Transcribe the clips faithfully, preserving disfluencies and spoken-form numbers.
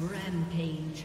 Rampage.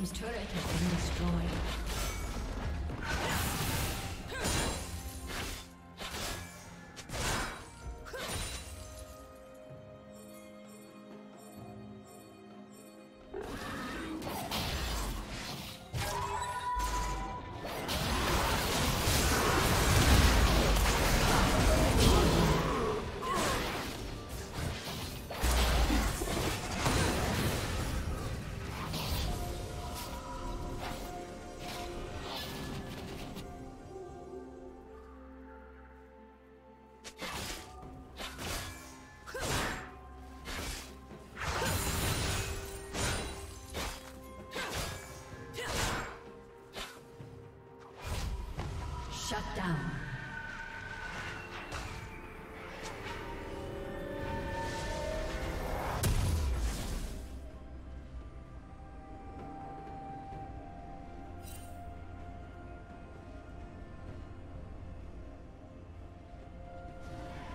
His turret has been destroyed. Shut down.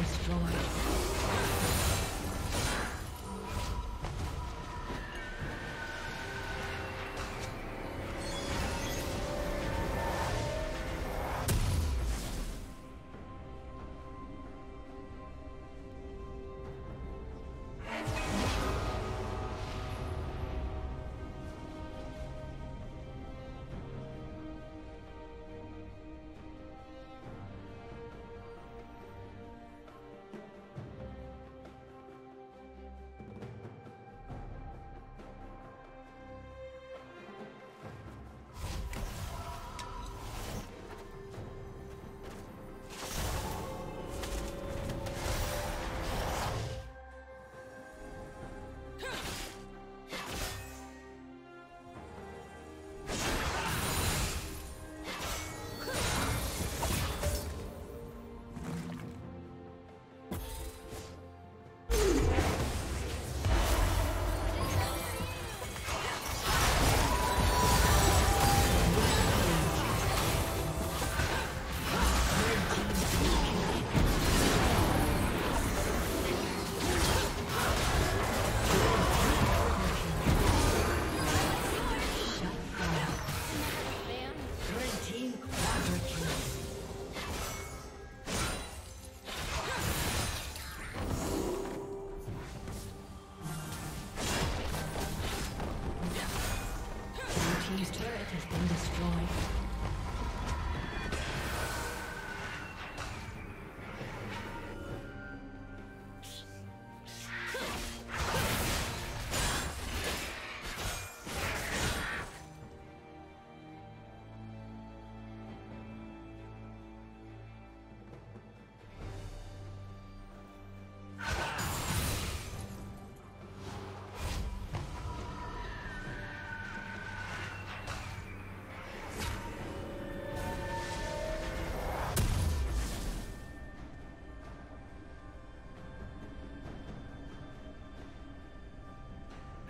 Destroyed.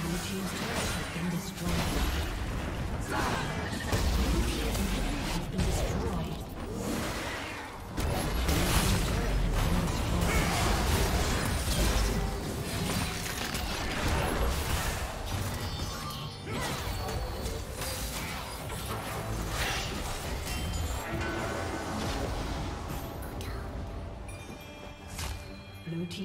Blue team's turret has been destroyed.